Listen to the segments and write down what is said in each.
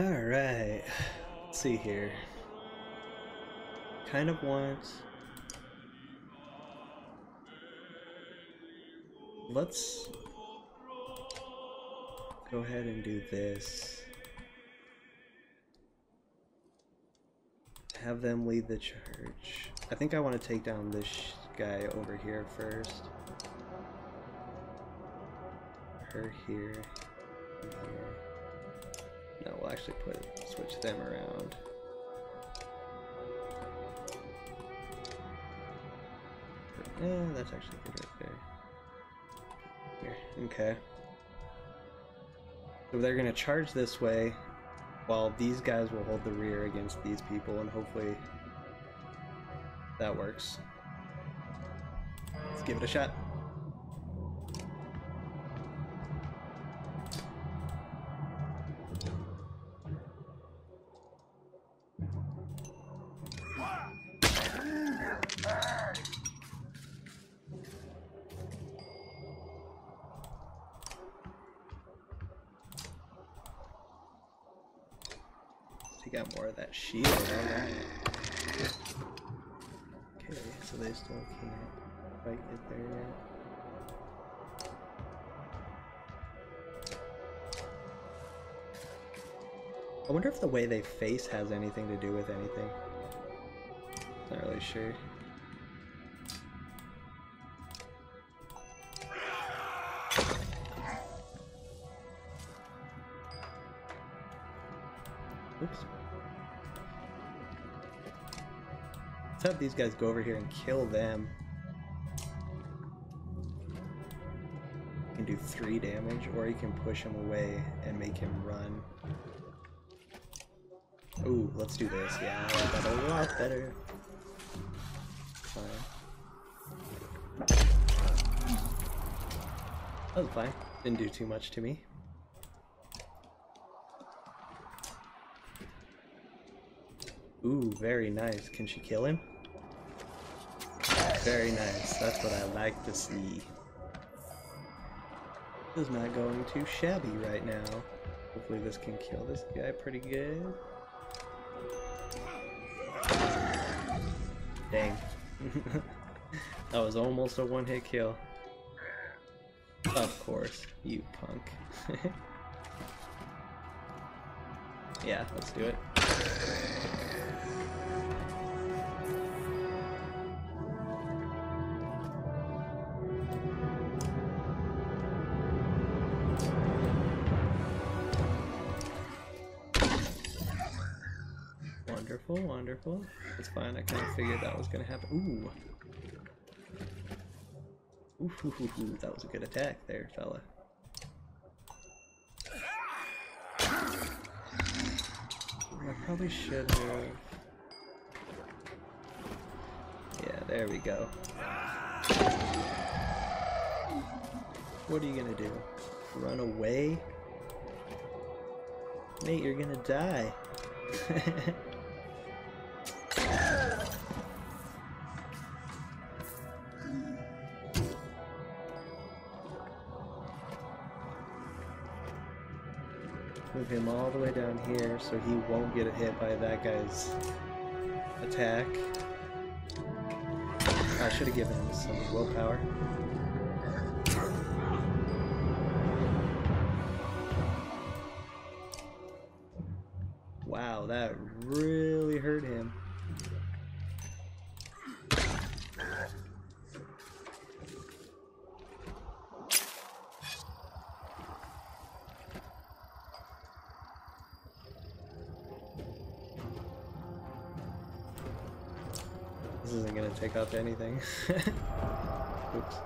Alright, let's see here. Kind of want... Let's go ahead and do this. Have them lead the charge. I think I want to take down this guy over here first. Her here. No, we'll actually switch them around. Oh, that's actually good right there. Here, okay. So they're gonna charge this way, while these guys will hold the rear against these people, and hopefully that works. Let's give it a shot. Got more of that shield, alright. Okay, so they still can't quite get there yet. I wonder if the way they face has anything to do with anything. Not really sure. Let's have these guys go over here and kill them. You can do 3 damage, or you can push him away and make him run. Ooh, let's do this. Yeah, I like that a lot better. Fine. That was fine. Didn't do too much to me. Ooh, very nice. Can she kill him? Very nice. That's what I like to see. This is not going too shabby right now. Hopefully this can kill this guy pretty good. Dang. That was almost a one-hit kill. Of course, you punk. Yeah, let's do it. Wonderful, wonderful. That's fine, I kind of figured that was going to happen. Ooh. Ooh, that was a good attack there, fella. I probably should have... Yeah, there we go. What are you going to do? Run away? Mate, you're going to die. Move him all the way down here so he won't get hit by that guy's attack. I should have given him some willpower. Wow, that really hurt him. This isn't going to take off anything. Oops.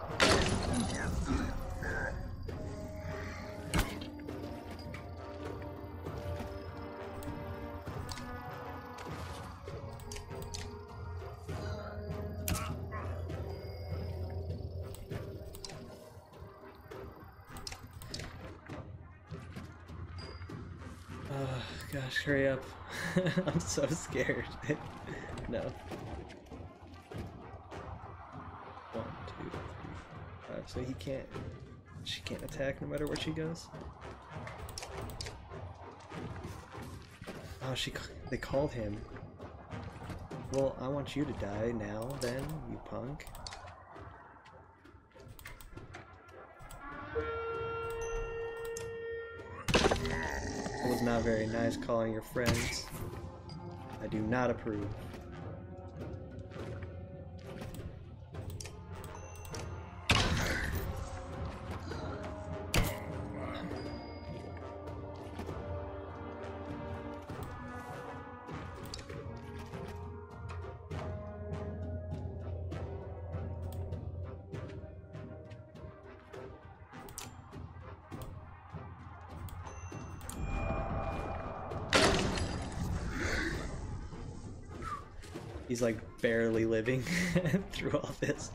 Oh, gosh, hurry up. I'm so scared. No. 1, 2, 3, 4, 5. So he can't, she can't attack no matter where she goes. Oh, they called him. Well, I want you to die now, then, you punk. It was not very nice calling your friends. I do not approve. He's like barely living through all this.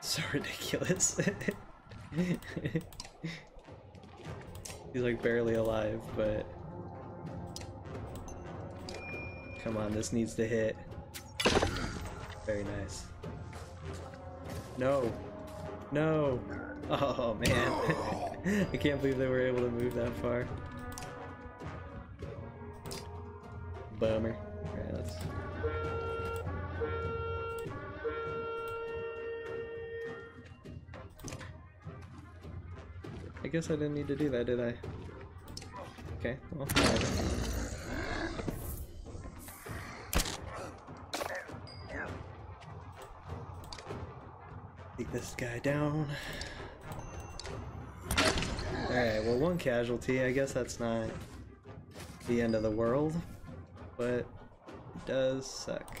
So ridiculous. He's like barely alive, but... Come on, this needs to hit. Very nice. No. No. Oh, man. I can't believe they were able to move that far. Bummer. Alright, let's... I guess I didn't need to do that, did I? Okay, well, whatever. This guy down. Alright, well, one casualty. I guess that's not the end of the world, but it does suck.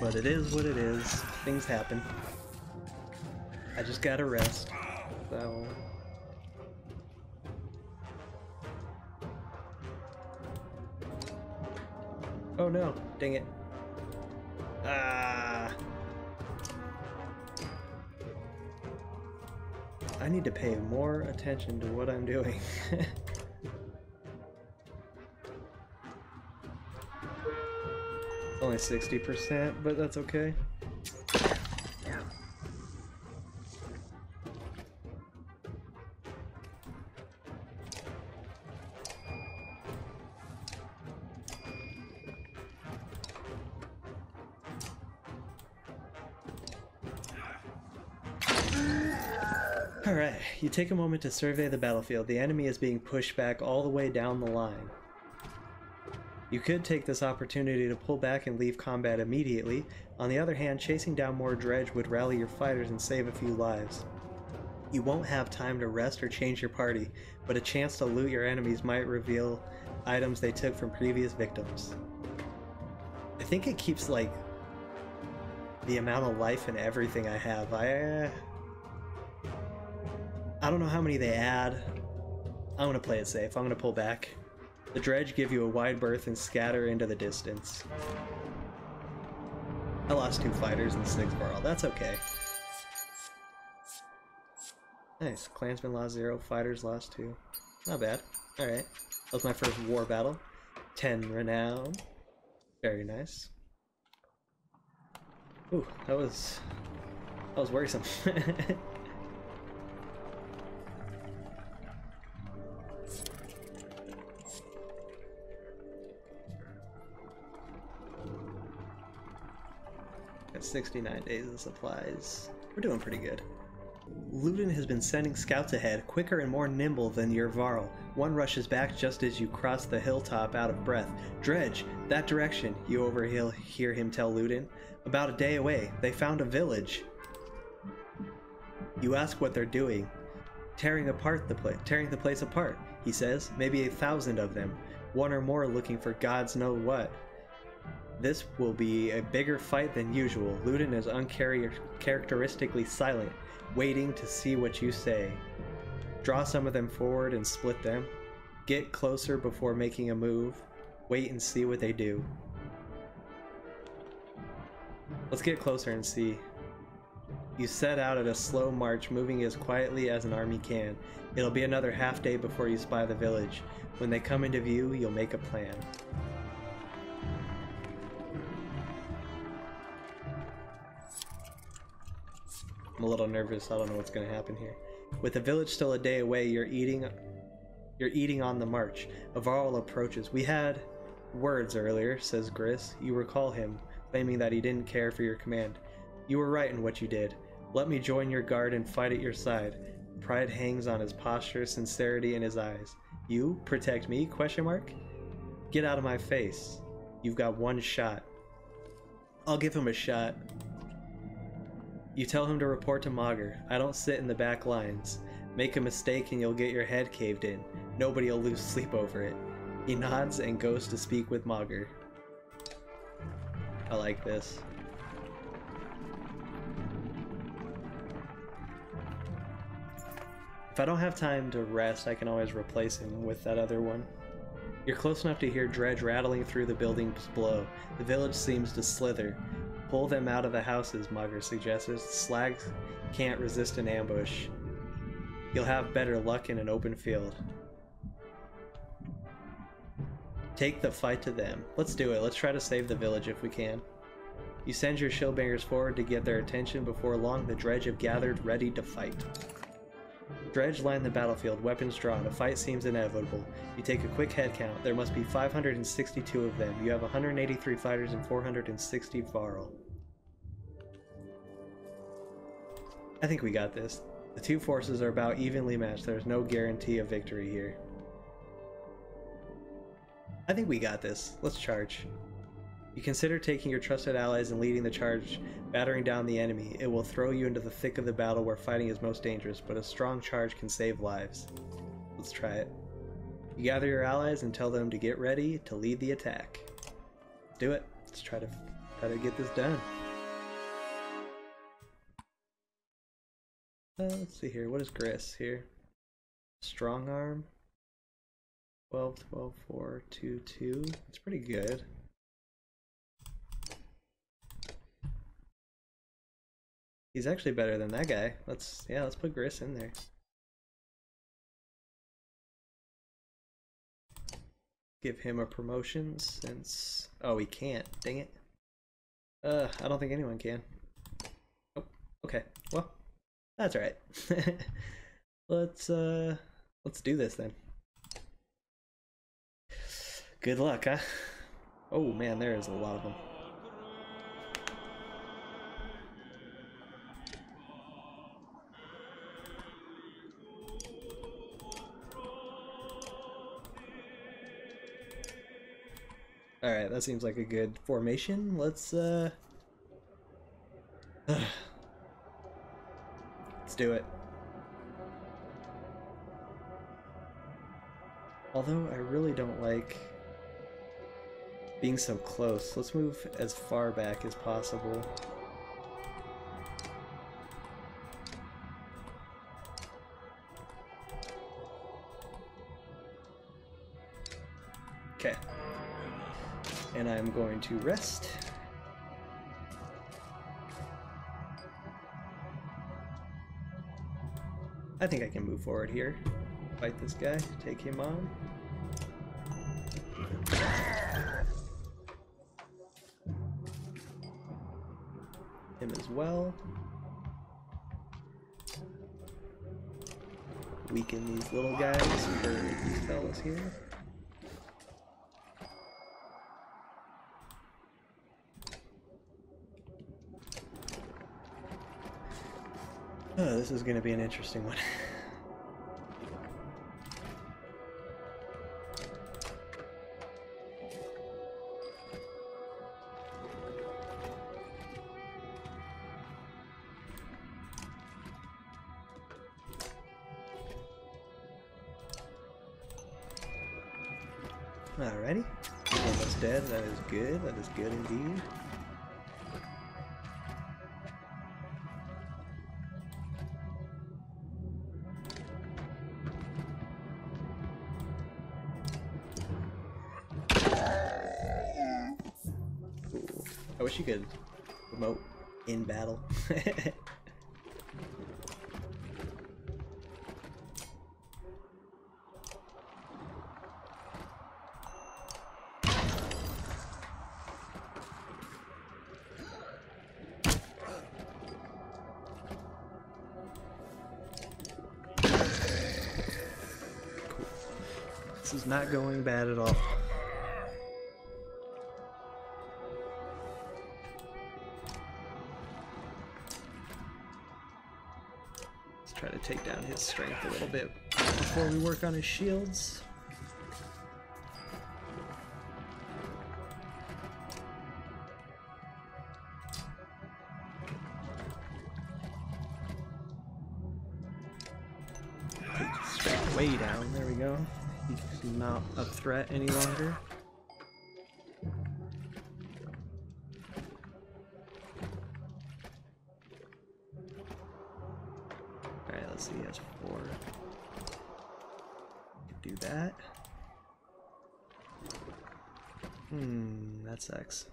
But it is what it is. Things happen. I just gotta rest. So... Oh no, dang it. Ah. I need to pay more attention to what I'm doing. Only 60%, but that's okay. Alright, you take a moment to survey the battlefield. The enemy is being pushed back all the way down the line. You could take this opportunity to pull back and leave combat immediately. On the other hand, chasing down more dredge would rally your fighters and save a few lives. You won't have time to rest or change your party, but a chance to loot your enemies might reveal items they took from previous victims. I think it keeps, like, the amount of life and everything I have. I don't know how many they add. I'm gonna play it safe. I'm gonna pull back. The dredge give you a wide berth and scatter into the distance. I lost 2 fighters and 6 varl. That's okay. Nice. Clansmen lost 0. Fighters lost 2. Not bad. Alright. That was my first war battle. 10 renown. Very nice. Ooh, that was worrisome. Got 69 days of supplies. We're doing pretty good. Ludin has been sending scouts ahead, quicker and more nimble than your varl. One rushes back just as you cross the hilltop out of breath. Dredge, that direction, you overhear him tell Ludin. About a day away, they found a village. You ask what they're doing. Tearing the place apart, he says. Maybe 1,000 of them. One or more looking for gods know what. This will be a bigger fight than usual. Ludin is uncharacteristically silent, waiting to see what you say. Draw some of them forward and split them. Get closer before making a move. Wait and see what they do. Let's get closer and see You set out at a slow march, moving as quietly as an army can. It'll be another half day before you spy the village. When they come into view, you'll make a plan. I'm a little nervous. I don't know what's going to happen here. With the village still a day away, you're eating on the march. A varl approaches. We had words earlier, says Gris. You recall him, claiming that he didn't care for your command. You were right in what you did. Let me join your guard and fight at your side. Pride hangs on his posture, sincerity in his eyes. You protect me, question mark? Get out of my face. You've got one shot. I'll give him a shot. You tell him to report to Mogr. I don't sit in the back lines. Make a mistake and you'll get your head caved in. Nobody'll lose sleep over it. He nods and goes to speak with Mogr. I like this. If I don't have time to rest, I can always replace him with that other one. You're close enough to hear dredge rattling through the building's below. The village seems to slither. Pull them out of the houses, Mogr suggested. Slags can't resist an ambush. You'll have better luck in an open field. Take the fight to them. Let's do it. Let's try to save the village if we can. You send your shieldbangers forward to get their attention. Before long, the dredge have gathered, ready to fight. Dredge line the battlefield, weapons drawn. A fight seems inevitable. You take a quick head count. There must be 562 of them. You have 183 fighters and 460 varl. I think we got this. The two forces are about evenly matched. There's no guarantee of victory here. I think we got this. Let's charge. You consider taking your trusted allies and leading the charge, battering down the enemy. It will throw you into the thick of the battle where fighting is most dangerous, but a strong charge can save lives. Let's try it. You gather your allies and tell them to get ready to lead the attack. Let's do it. Let's try to get this done. Let's see here. What is Gris here? Strong arm. 12, 12, 4, 2, 2. It's pretty good. He's actually better than that guy. Let's put Gris in there. Give him a promotion since... Oh, he can't. Dang it. I don't think anyone can. Oh, okay. Well, that's alright. Let's do this then. Good luck, huh? Oh man, there is a lot of them. Alright, that seems like a good formation. Let's do it. Although I really don't like being so close. Let's move as far back as possible. Okay. And I'm going to rest. I think I can move forward here. Fight this guy, take him on. Him as well. Weaken these little guys, or these fellas here. Oh, this is going to be an interesting one. Alrighty. Almost dead. That is good. That is good indeed. I wish you could remote in battle. This is not going bad at all. Let's try to take down his strength a little bit before we work on his shields. Way down, there we go. He's not a threat any longer. Alright, let's see, he has 4. Do that. That sucks.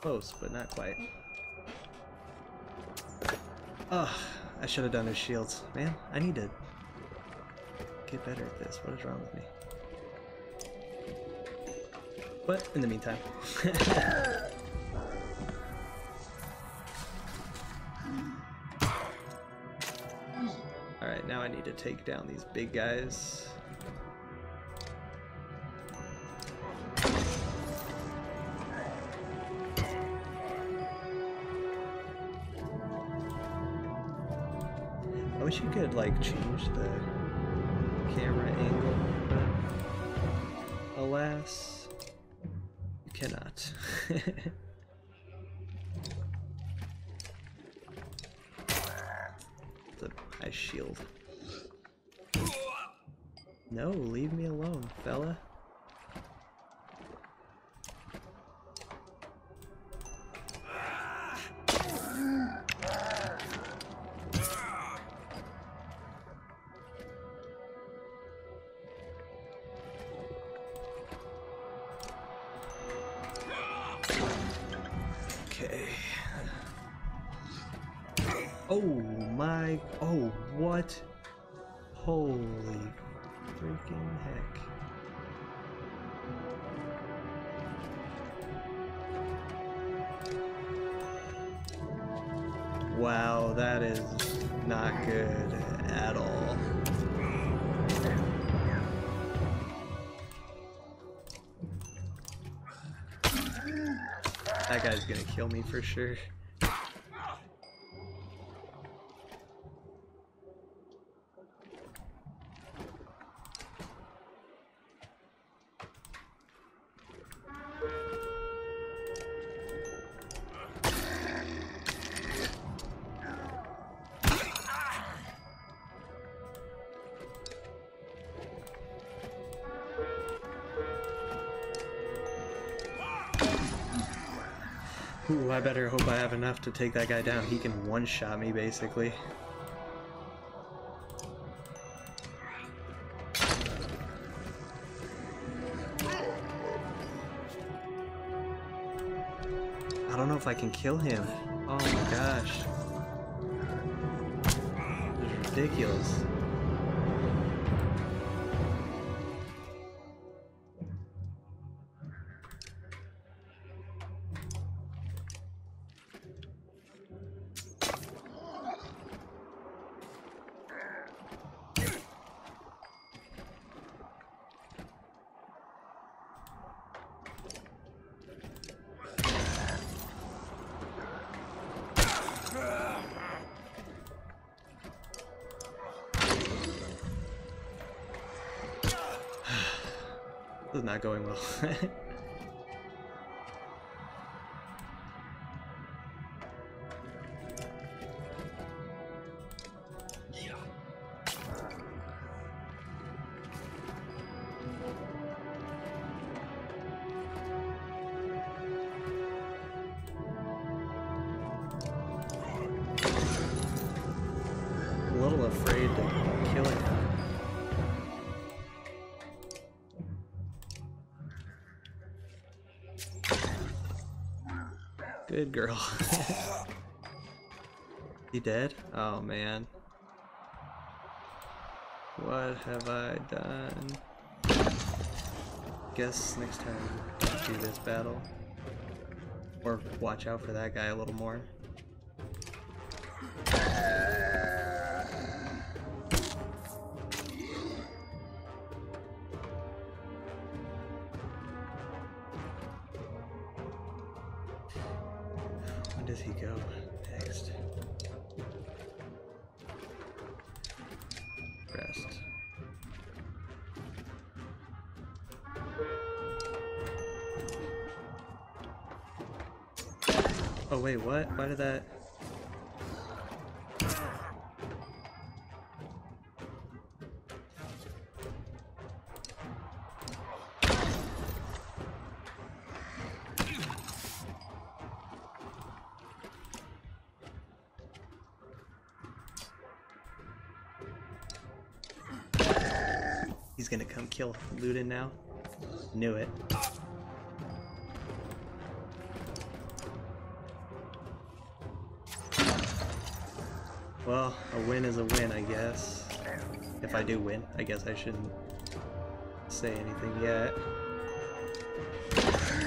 Close, but not quite. Ugh, I should have done his shields. Man, I need to get better at this. What is wrong with me? But in the meantime, all right, now I need to take down these big guys. I wish you could like change the camera angle, but alas, you cannot. The ice shield. No, leave me alone, fella. Oh, what? Holy freaking heck. Wow, that is not good at all. That guy's gonna kill me for sure. Ooh, I better hope I have enough to take that guy down. He can one-shot me, basically. I don't know if I can kill him. Oh my gosh. This is ridiculous. This is not going well. Yeah. I'm a little afraid to kill him. Good girl. You dead? Oh man. What have I done? Guess next time I'll do this battle. Or watch out for that guy a little more. does he go next? Rest. Oh wait, what? Why did that? He's gonna come kill Ludin now. Knew it. Well, a win is a win, I guess. If I do win, I guess I shouldn't say anything yet.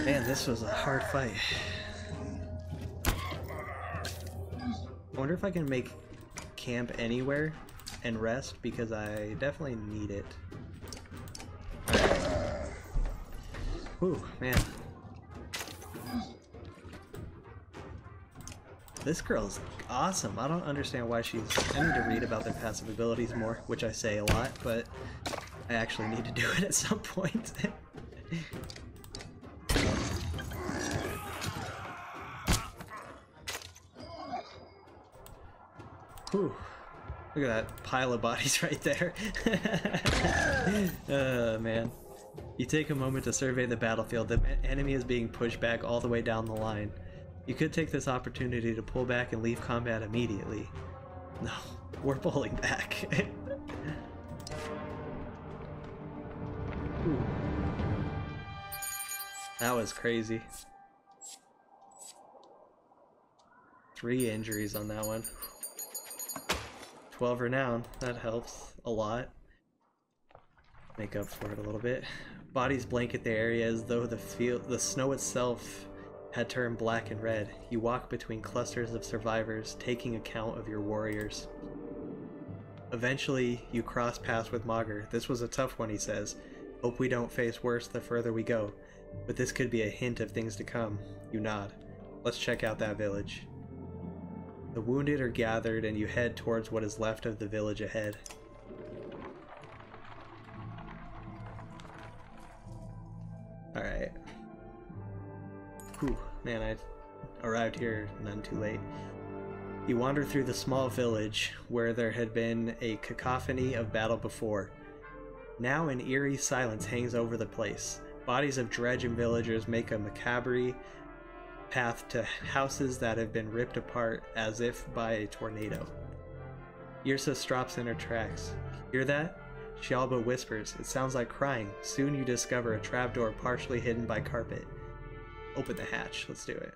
Man, this was a hard fight. I wonder if I can make camp anywhere and rest, because I definitely need it. Ooh, man. This girl's awesome. I don't understand why she's... I need to read about their passive abilities more, which I say a lot, but I actually need to do it at some point. Ooh, look at that pile of bodies right there. Oh, man. You take a moment to survey the battlefield. The enemy is being pushed back all the way down the line. You could take this opportunity to pull back and leave combat immediately. No, we're pulling back. Ooh. That was crazy. 3 injuries on that one. 12 renown, that helps a lot. Make up for it a little bit. Bodies blanket the area as though the snow itself had turned black and red. You walk between clusters of survivors, taking account of your warriors. Eventually, you cross paths with Mogr. This was a tough one, he says. Hope we don't face worse the further we go, but this could be a hint of things to come. You nod. Let's check out that village. The wounded are gathered, and you head towards what is left of the village ahead. Alright. Whew, man, I arrived here none too late. You wander through the small village where there had been a cacophony of battle before. Now an eerie silence hangs over the place. Bodies of dredge and villagers make a macabre path to houses that have been ripped apart as if by a tornado. Yersa stops in her tracks. Hear that? She all but whispers. It sounds like crying. Soon you discover a trapdoor partially hidden by carpet. Open the hatch. Let's do it.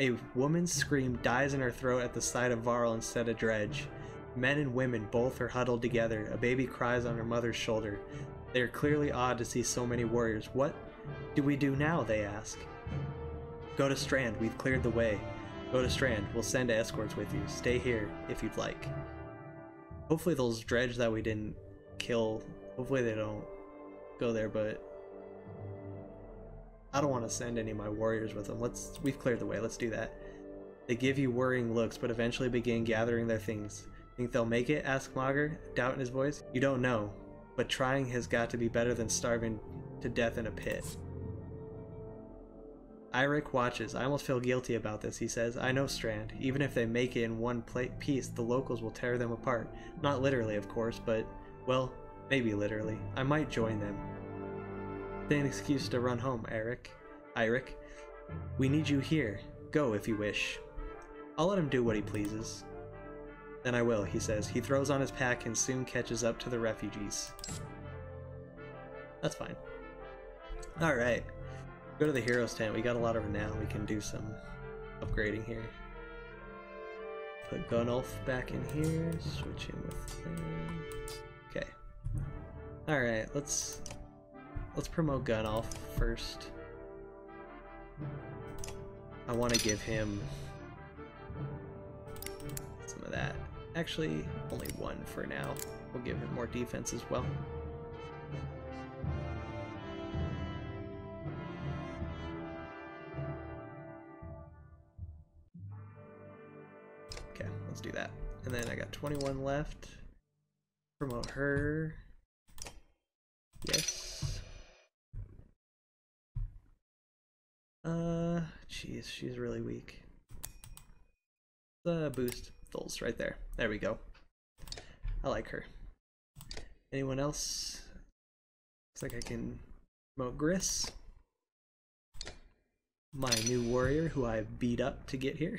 A woman's scream dies in her throat at the sight of varl instead of dredge. Men and women both are huddled together. A baby cries on her mother's shoulder. They are clearly awed to see so many warriors. What do we do now? They ask. Go to Strand. We've cleared the way. Go to Strand. We'll send escorts with you. Stay here if you'd like. Hopefully those dredge that we didn't kill, hopefully they don't go there, but I don't want to send any of my warriors with them. We've cleared the way, let's do that. They give you worrying looks, but eventually begin gathering their things. Think they'll make it? Asked Mogr, doubt in his voice. You don't know, but trying has got to be better than starving to death in a pit. Eirik watches. I almost feel guilty about this, he says. I know Strand. Even if they make it in one piece, the locals will tear them apart. Not literally, of course, but... well, maybe literally. I might join them. Then an excuse to run home, Eirik. We need you here. Go if you wish. I'll let him do what he pleases. Then I will, he says. He throws on his pack and soon catches up to the refugees. That's fine. Alright. Go to the hero's tent. We got a lot of renown. We can do some upgrading here. Put Gunnulf back in here. Switch him with them. Okay. Alright, let's promote Gunnulf first. I want to give him some of that. Actually, only one for now. We'll give him more defense as well. Let's do that. And then I got 21 left. Promote her. Yes. Jeez, she's really weak. Boost Thols right there. There we go. I like her. Anyone else? Looks like I can promote Gris, my new warrior who I beat up to get here.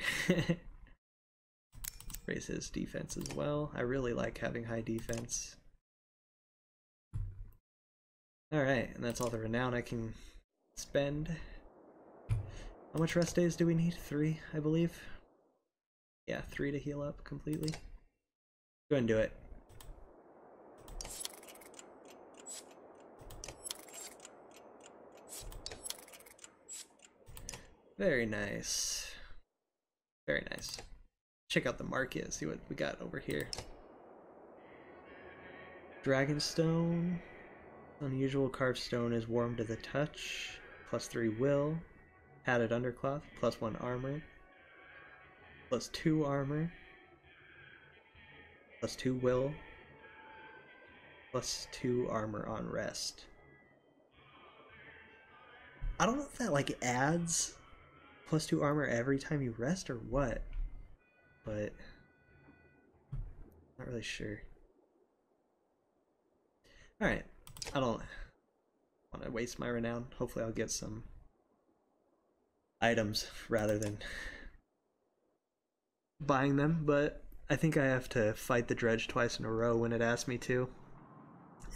Raise his defense as well. I really like having high defense. Alright, and that's all the renown I can spend. How much rest days do we need? 3, I believe. Yeah, 3 to heal up completely. Go ahead and do it. Very nice. Very nice. Check out the market, see what we got over here. Dragonstone. Unusual carved stone is warm to the touch. +3 will. Padded undercloth. +1 armor. +2 armor. +2 will. +2 armor on rest. I don't know if that like adds +2 armor every time you rest or what, but not really sure. Alright, I don't want to waste my renown. Hopefully I'll get some items rather than buying them, but I think I have to fight the dredge twice in a row when it asks me to,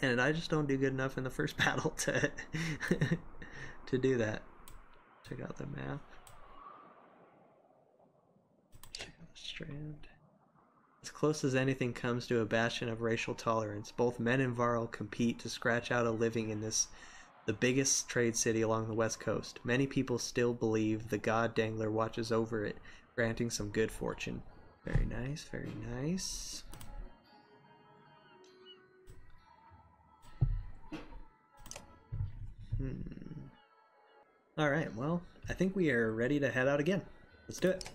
and I just don't do good enough in the first battle to to do that. Check out the map. Check out the Strand. As close as anything comes to a bastion of racial tolerance, both men and varl compete to scratch out a living in this, the biggest trade city along the west coast. Many people still believe the god Dangler watches over it, granting some good fortune. Very nice, very nice. Alright, well, I think we are ready to head out again. Let's do it.